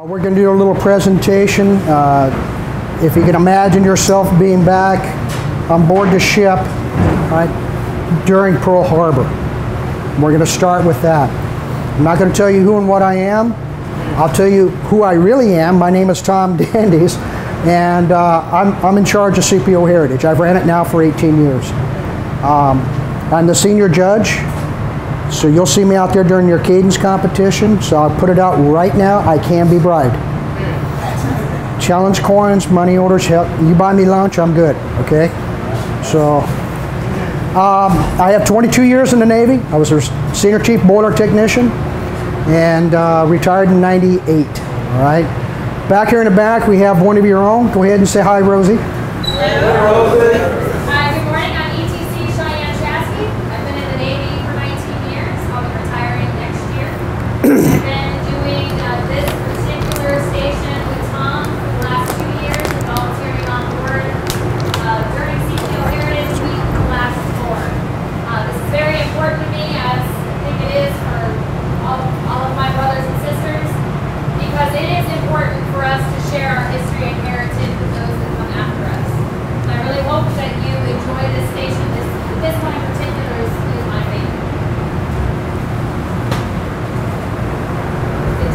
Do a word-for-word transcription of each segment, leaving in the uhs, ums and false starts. We're going to do a little presentation. Uh, if you can imagine yourself being back on board the ship right, during Pearl Harbor. We're going to start with that. I'm not going to tell you who and what I am. I'll tell you who I really am. My name is Tom Dandies, and uh, I'm, I'm in charge of C P O Heritage. I've ran it now for eighteen years. Um, I'm the senior judge. So you'll see me out there during your cadence competition, so I'll put it out right now, I can be bribed. Challenge coins, money orders, help. You buy me lunch, I'm good, okay? So, um, I have twenty-two years in the Navy. I was a Senior Chief Boiler Technician and uh, retired in ninety-eight, all right? Back here in the back, we have one of your own. Go ahead and say hi, Rosie. Hello, Rosie. I've been doing uh, this particular station with Tom for the last two years and volunteering on board uh, during C P O Heritage Week for the last four. Uh, this is very important to me, as I think it is for all, all of my brothers and sisters, because it is important for us to share our history and heritage with those that come after us. And I really hope that you enjoy this station. This, this one in particular is, is my favorite.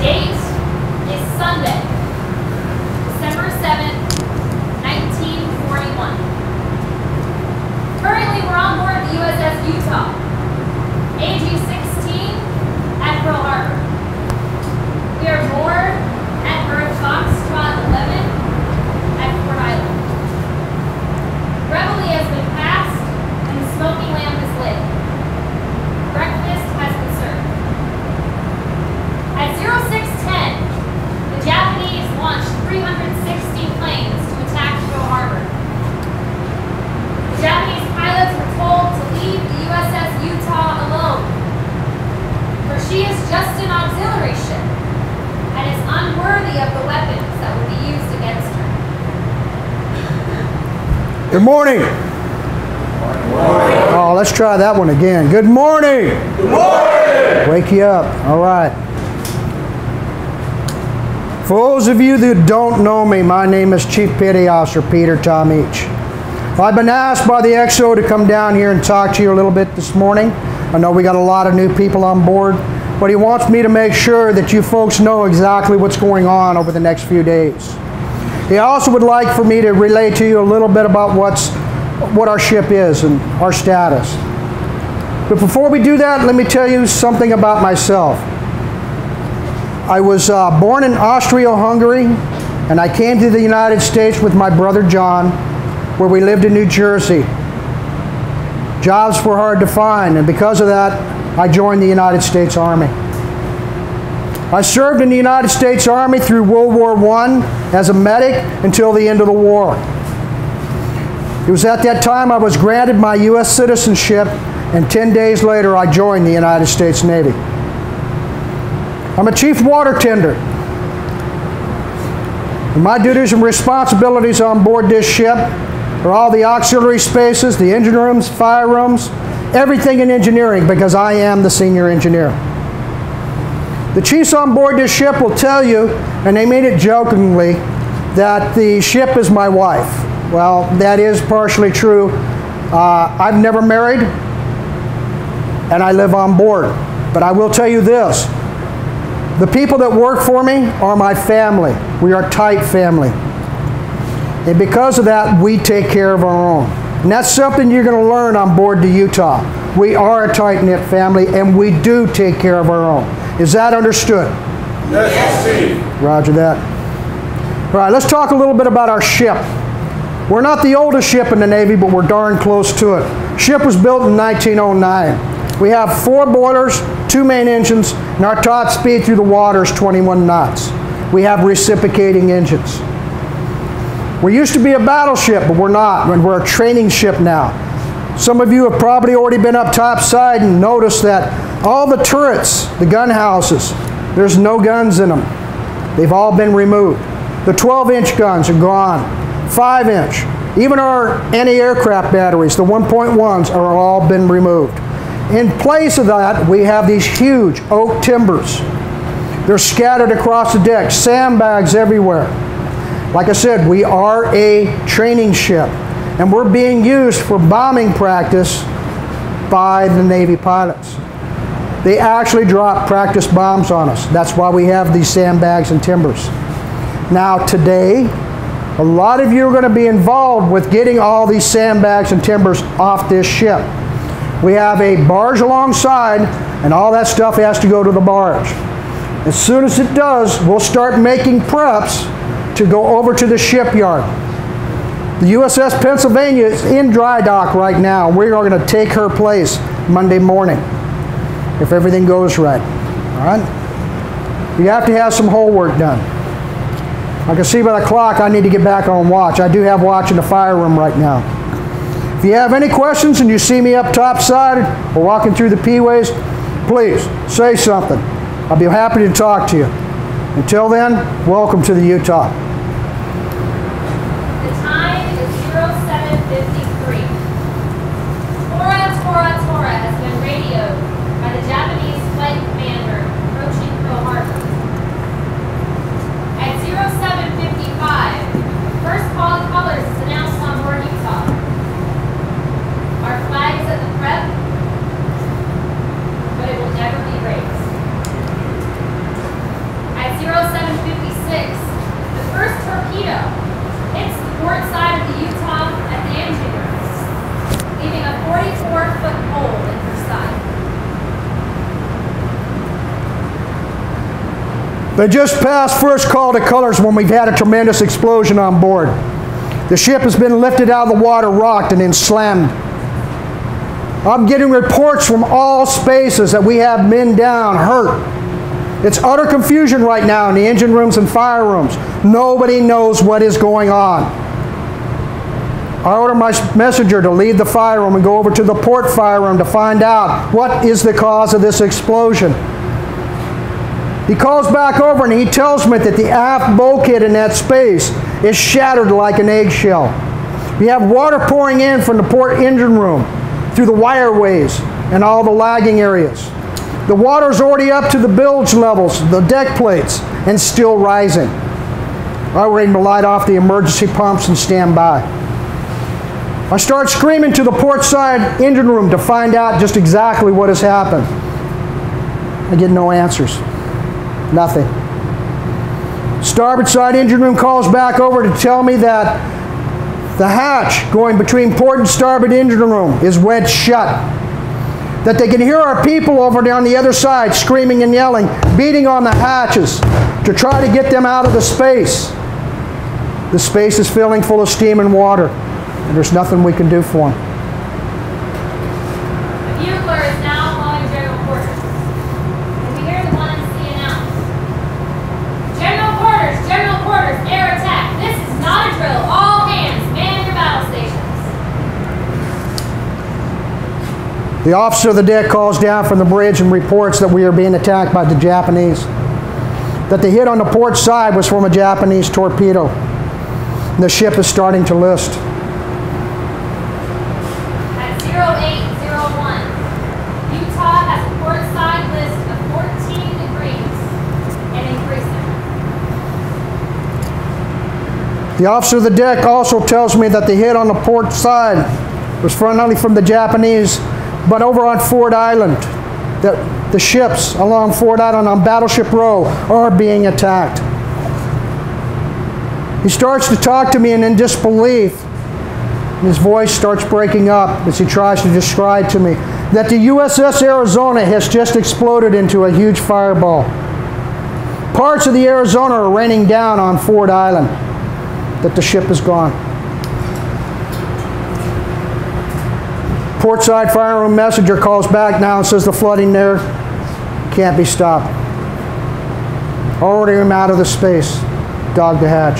Date is Sunday, December seventh, nineteen forty-one. Currently, we're on board the U S S Utah, A G sixteen, at Pearl Harbor. We are moored at Earth Foxtrot eleven at Rhode Island. Reveille has been passed, and the smoking lamp is lit. Breakfast has been served. At zero six ten, the Japanese launched three hundred sixty planes to attack Pearl Harbor. The Japanese pilots were told to leave the U S S Utah alone, for she is just an auxiliary ship and is unworthy of the weapons that will be used against her. Good morning. Good morning. Oh, let's try that one again. Good morning. Good morning. Wake you up. All right. For those of you that don't know me, my name is Chief Petty Officer Peter Tom I. I've been asked by the X O to come down here and talk to you a little bit this morning. I know we got a lot of new people on board, but he wants me to make sure that you folks know exactly what's going on over the next few days. He also would like for me to relay to you a little bit about what's, what our ship is and our status. But before we do that, let me tell you something about myself. I was uh, born in Austria-Hungary, and I came to the United States with my brother John, where we lived in New Jersey. Jobs were hard to find, and because of that, I joined the United States Army. I served in the United States Army through World War One as a medic until the end of the war. It was at that time I was granted my U S citizenship, and ten days later I joined the United States Navy. I'm a chief water tender. And my duties and responsibilities on board this ship are all the auxiliary spaces, the engine rooms, fire rooms, everything in engineering, because I am the senior engineer. The chiefs on board this ship will tell you, and they mean it jokingly, that the ship is my wife. Well, that is partially true. Uh, I've never married, and I live on board. But I will tell you this. The people that work for me are my family. We are a tight family. And because of that, we take care of our own. And that's something you're going to learn on board the Utah. We are a tight-knit family, and we do take care of our own. Is that understood? Yes, Chief. Roger that. All right, let's talk a little bit about our ship. We're not the oldest ship in the Navy, but we're darn close to it. Ship was built in nineteen oh nine. We have four boilers, two main engines, and our top speed through the water is twenty-one knots. We have reciprocating engines. We used to be a battleship, but we're not. We're a training ship now. Some of you have probably already been up topside and noticed that all the turrets, the gun houses, there's no guns in them. They've all been removed. The twelve inch guns are gone, five inch. Even our anti-aircraft batteries, the one point ones, are all been removed. In place of that, we have these huge oak timbers. They're scattered across the deck, sandbags everywhere. Like I said, we are a training ship, and we're being used for bombing practice by the Navy pilots. They actually drop practice bombs on us. That's why we have these sandbags and timbers. Now today, a lot of you are going to be involved with getting all these sandbags and timbers off this ship. We have a barge alongside, and all that stuff has to go to the barge. As soon as it does, we'll start making preps to go over to the shipyard. The U S S Pennsylvania is in dry dock right now. We are going to take her place Monday morning, if everything goes right. All right? You have to have some hull work done. I can see by the clock I need to get back on watch. I do have watch in the fire room right now. If you have any questions and you see me up topside or walking through the P-ways, please say something. I'll be happy to talk to you. Until then, welcome to the Utah. The time is zero seven fifty-three. Torres, Torres, Torres has been radioed by the Japanese flight commander approaching Pearl Harbor. At zero seven fifty-five, first call of colors is announced on board Utah. Our flag is at the prep, but it will never be raised. At zero seven fifty-six, the first torpedo hits the port side of the Utah at the engine room, leaving a forty-four foot hole in her side. They just passed first call to colors when we've had a tremendous explosion on board. The ship has been lifted out of the water, rocked, and then slammed. I'm getting reports from all spaces that we have men down, hurt. It's utter confusion right now in the engine rooms and fire rooms. Nobody knows what is going on. I order my messenger to leave the fire room and go over to the port fire room to find out what is the cause of this explosion. He calls back over and he tells me that the aft bulkhead in that space is shattered like an eggshell. We have water pouring in from the port engine room through the wireways and all the lagging areas. The water's already up to the bilge levels, the deck plates, and still rising. I was able to light off the emergency pumps and stand by. I start screaming to the port side engine room to find out just exactly what has happened. I get no answers. Nothing. Starboard side engine room calls back over to tell me that the hatch going between port and starboard engine room is wedged shut. That they can hear our people over there on the other side screaming and yelling, beating on the hatches to try to get them out of the space. The space is filling full of steam and water, and there's nothing we can do for them. The bugler is now calling General Quarters. And we hear the one in the sea announce, "General Quarters, General Quarters, air attack. This is not a drill. All hands, man your battle stations." The officer of the deck calls down from the bridge and reports that we are being attacked by the Japanese. That the hit on the port side was from a Japanese torpedo. And the ship is starting to list. At zero eight zero one, Utah has a port side list of fourteen degrees and increasing. The officer of the deck also tells me that the hit on the port side was not only from the Japanese, but over on Fort Island, the, the ships along Fort Island on Battleship Row are being attacked. He starts to talk to me and in disbelief, and his voice starts breaking up as he tries to describe to me that the U S S Arizona has just exploded into a huge fireball. Parts of the Arizona are raining down on Fort Island, that the ship is gone. Portside fire room messenger calls back now and says the flooding there can't be stopped. Ordering him out of the space. Dog the hatch.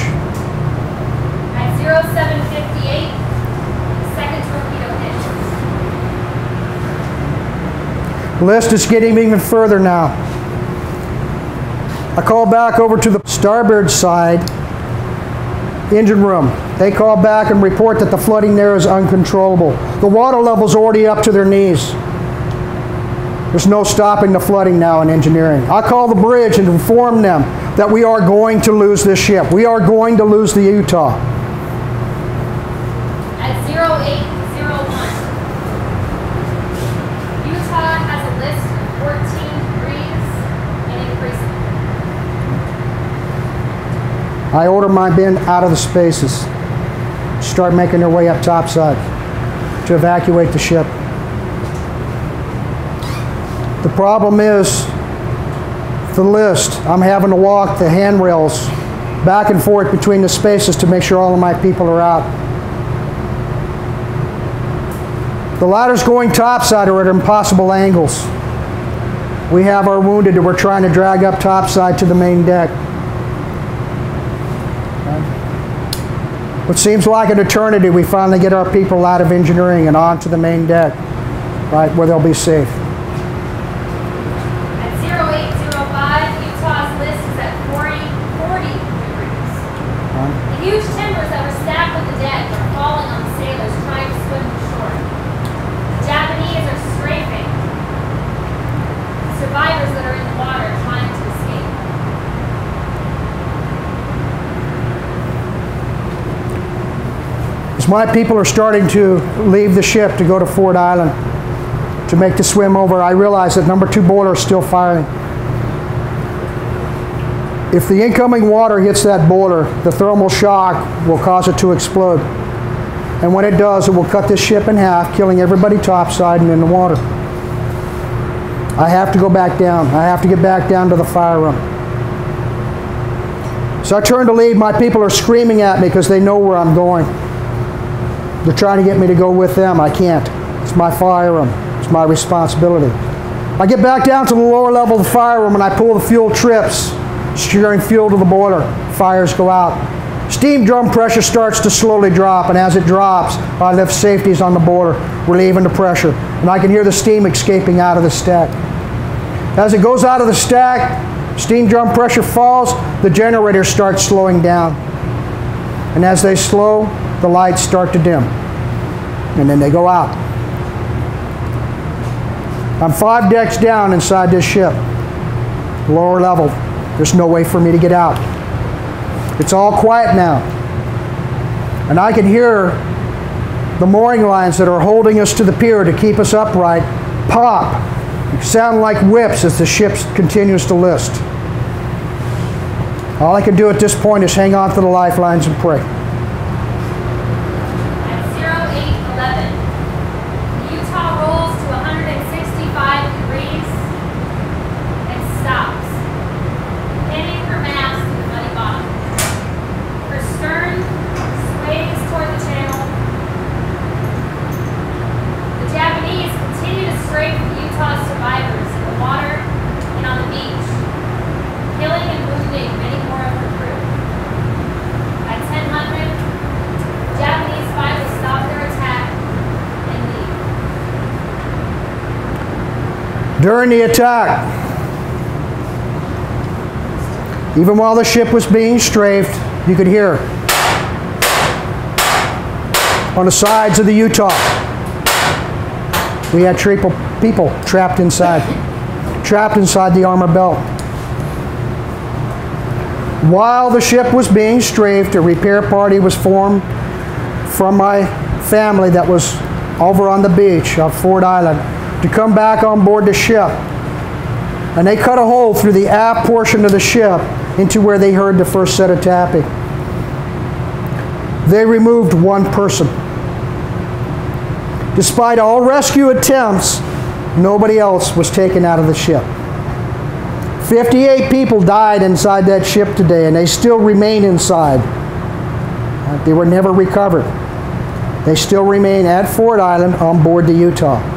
At zero seven fifty-eight, the second torpedo hits. The list is getting even further now. I call back over to the starboard side engine room. They call back and report that the flooding there is uncontrollable. The water level's already up to their knees. There's no stopping the flooding now in engineering. I call the bridge and inform them that we are going to lose this ship. We are going to lose the Utah. At zero eight zero one, Utah has a list of fourteen degrees and increasing. I order my men out of the spaces. Start making their way up topside to evacuate the ship. The problem is the list. I'm having to walk the handrails back and forth between the spaces to make sure all of my people are out. The ladders going topside are at impossible angles. We have our wounded that we're trying to drag up topside to the main deck. What seems like an eternity, we finally get our people out of engineering and onto the main deck, right, where they'll be safe. My people are starting to leave the ship to go to Fort Island to make the swim over. I realize that number two boiler is still firing. If the incoming water hits that boiler, the thermal shock will cause it to explode. And when it does, it will cut this ship in half, killing everybody topside and in the water. I have to go back down. I have to get back down to the fire room. So I turn to leave. My people are screaming at me because they know where I'm going. They're trying to get me to go with them. I can't. It's my fire room. It's my responsibility. I get back down to the lower level of the fire room and I pull the fuel trips, securing fuel to the boiler. Fires go out. Steam drum pressure starts to slowly drop, and as it drops, I lift safeties on the boiler, relieving the pressure. And I can hear the steam escaping out of the stack. As it goes out of the stack, steam drum pressure falls, the generator starts slowing down. And as they slow, the lights start to dim, and then they go out. I'm five decks down inside this ship, lower level. There's no way for me to get out. It's all quiet now, and I can hear the mooring lines that are holding us to the pier to keep us upright pop, sound like whips as the ship continues to list. All I can do at this point is hang on to the lifelines and pray. During the attack, even while the ship was being strafed, you could hear on the sides of the Utah. We had triple people trapped inside, trapped inside the armor belt. While the ship was being strafed, a repair party was formed from my family that was over on the beach of Fort Island to come back on board the ship. And they cut a hole through the aft portion of the ship into where they heard the first set of tapping. They removed one person. Despite all rescue attempts, nobody else was taken out of the ship. fifty-eight people died inside that ship today, and they still remain inside. They were never recovered. They still remain at Fort Island on board the Utah.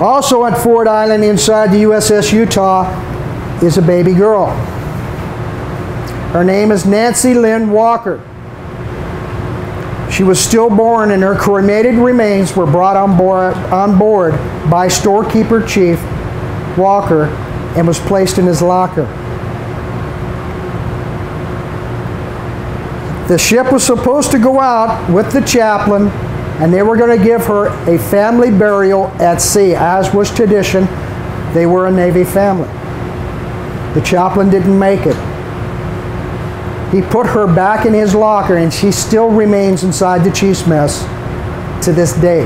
Also at Fort Island inside the U S S Utah is a baby girl. Her name is Nancy Lynn Walker. She was stillborn, and her cremated remains were brought on board, on board by Storekeeper Chief Walker and was placed in his locker. The ship was supposed to go out with the chaplain and they were going to give her a family burial at sea, as was tradition. They were a Navy family. The chaplain didn't make it. He put her back in his locker, and she still remains inside the chief's mess to this day.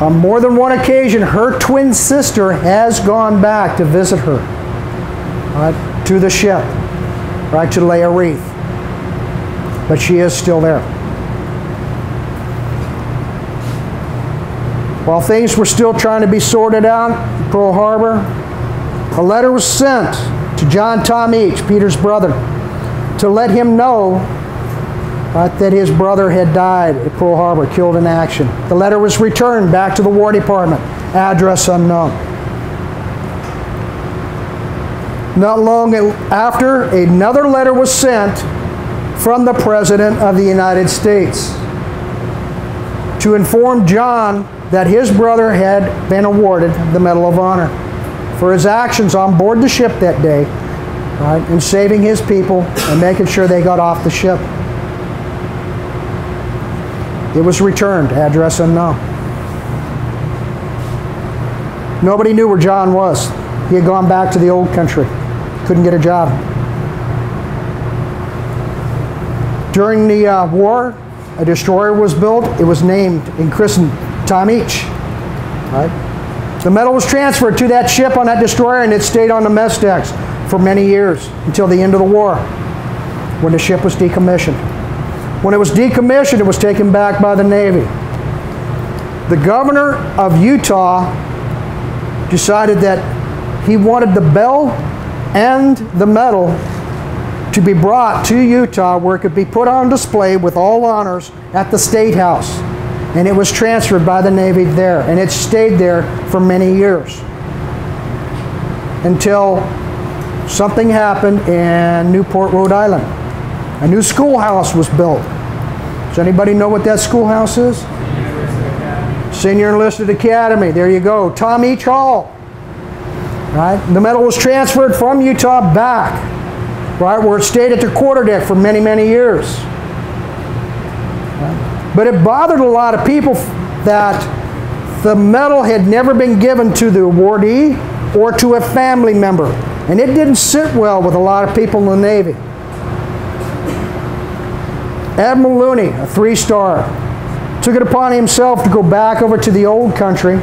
On more than one occasion, her twin sister has gone back to visit her, right, to the ship, right, to lay a wreath. But she is still there. While things were still trying to be sorted out in Pearl Harbor, a letter was sent to John Tomich, Peter's brother, to let him know right, that his brother had died at Pearl Harbor, killed in action. The letter was returned back to the War Department, address unknown. Not long after, another letter was sent from the President of the United States to inform John that his brother had been awarded the Medal of Honor for his actions on board the ship that day, right, in saving his people and making sure they got off the ship. It was returned, address unknown. Nobody knew where John was. He had gone back to the old country, couldn't get a job. During the uh, war, a destroyer was built. It was named and christened Tomich. Right? The medal was transferred to that ship on that destroyer, and it stayed on the mess decks for many years until the end of the war, when the ship was decommissioned. When it was decommissioned, it was taken back by the Navy. The governor of Utah decided that he wanted the bell and the medal to be brought to Utah, where it could be put on display with all honors at the State House. And it was transferred by the Navy there, and it stayed there for many years until something happened in Newport, Rhode Island. A new schoolhouse was built. Does anybody know what that schoolhouse is? Senior Enlisted Academy, there you go. Tomich Hall, right? The medal was transferred from Utah back, right, where it stayed at the quarterdeck for many, many years. Right? But it bothered a lot of people that the medal had never been given to the awardee or to a family member. And it didn't sit well with a lot of people in the Navy. Admiral Looney, a three-star, took it upon himself to go back over to the old country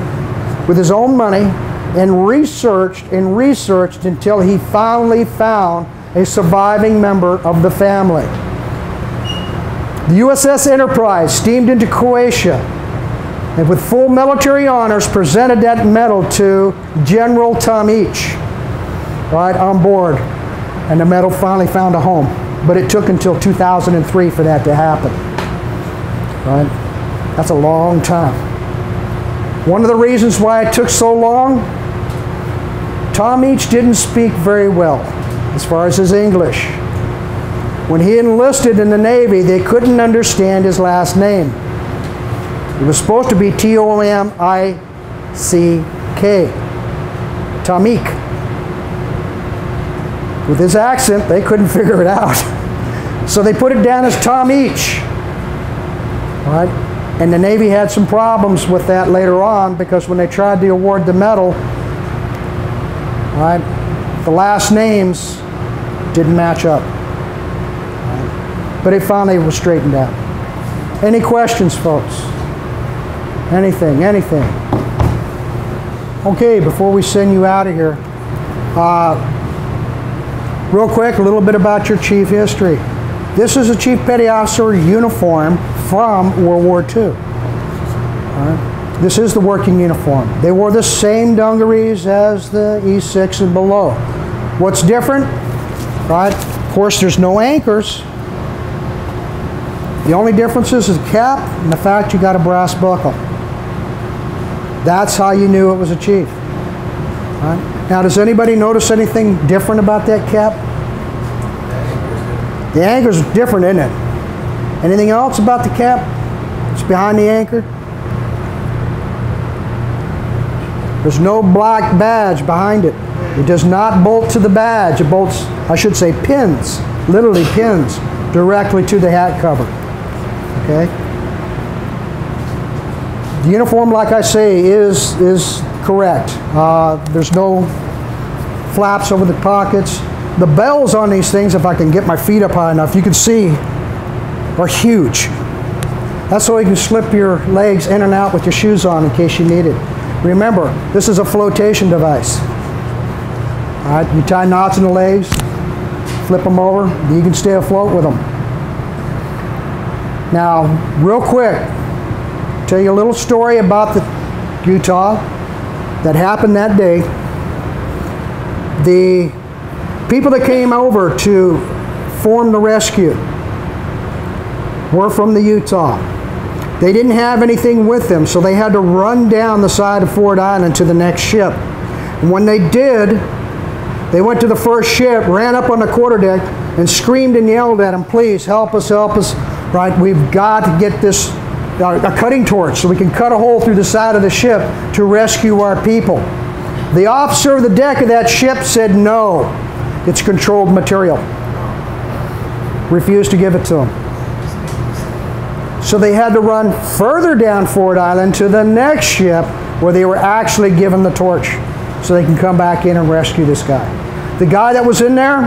with his own money and researched and researched until he finally found a surviving member of the family. The U S S Enterprise steamed into Croatia and with full military honors presented that medal to General Tomich, right, on board, and the medal finally found a home. But it took until two thousand three for that to happen. Right? That's a long time. One of the reasons why it took so long, Tomich didn't speak very well as far as his English. When he enlisted in the Navy, they couldn't understand his last name. It was supposed to be T O M I C K, Tomich. With his accent, they couldn't figure it out. So they put it down as Tomich. Right? And the Navy had some problems with that later on, because when they tried to award the medal, right, the last names didn't match up. But it finally was straightened out. Any questions, folks? Anything, anything? Okay, before we send you out of here, uh, real quick, a little bit about your chief history. This is a Chief Petty Officer uniform from World War Two. All right? This is the working uniform. They wore the same dungarees as the E six and below. What's different? Right? Of course, there's no anchors. The only difference is the cap and the fact you got a brass buckle. That's how you knew it was a chief. All right? Now, does anybody notice anything different about that cap? The anchor's different, isn't it? Anything else about the cap? It's behind the anchor. There's no black badge behind it. It does not bolt to the badge. It bolts, I should say, pins, literally pins, directly to the hat cover. Okay. The uniform, like I say, is is correct. Uh, there's no flaps over the pockets. The bells on these things, if I can get my feet up high enough, you can see, are huge. That's so you can slip your legs in and out with your shoes on in case you need it. Remember, this is a flotation device. All right, you tie knots in the legs, flip them over, you can stay afloat with them. Now, real quick, tell you a little story about the Utah that happened that day. The people that came over to form the rescue were from the Utah. They didn't have anything with them, so they had to run down the side of Fort Island to the next ship. And when they did, they went to the first ship, ran up on the quarterdeck, and screamed and yelled at them, "Please help us, help us! Right, we've got to get this uh, a cutting torch so we can cut a hole through the side of the ship to rescue our people." The officer of the deck of that ship said, "No, it's controlled material." Refused to give it to them. So they had to run further down Fort Island to the next ship, where they were actually given the torch, so they can come back in and rescue this guy. The guy that was in there,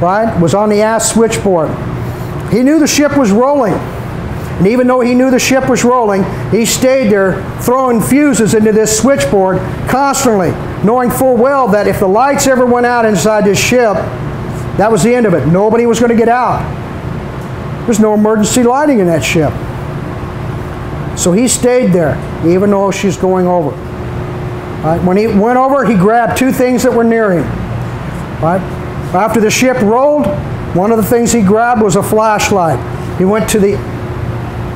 right, was on the aft switchboard. He knew the ship was rolling. And even though he knew the ship was rolling, he stayed there throwing fuses into this switchboard constantly, knowing full well that if the lights ever went out inside this ship, that was the end of it. Nobody was going to get out. There's no emergency lighting in that ship. So he stayed there, even though she's going over. Right, when he went over, he grabbed two things that were near him. Right? After the ship rolled, one of the things he grabbed was a flashlight. He went to the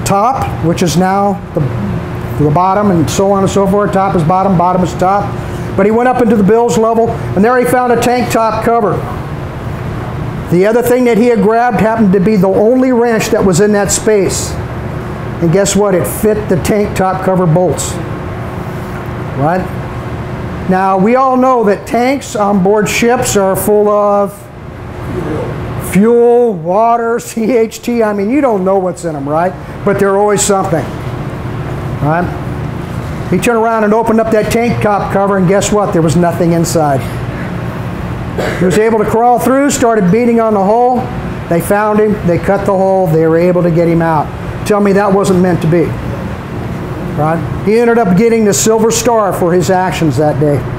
top, which is now the, the bottom, and so on and so forth. Top is bottom, bottom is top. But he went up into the bilge level, and there he found a tank top cover. The other thing that he had grabbed happened to be the only wrench that was in that space. And guess what? It fit the tank top cover bolts. Right? Now, we all know that tanks on board ships are full of fuel, water, C H T. I mean, you don't know what's in them, right? But they're always something. Right? He turned around and opened up that tank top cover, and guess what? There was nothing inside. He was able to crawl through, started beating on the hole. They found him. They cut the hole. They were able to get him out. Tell me that wasn't meant to be. Right? He ended up getting the Silver Star for his actions that day.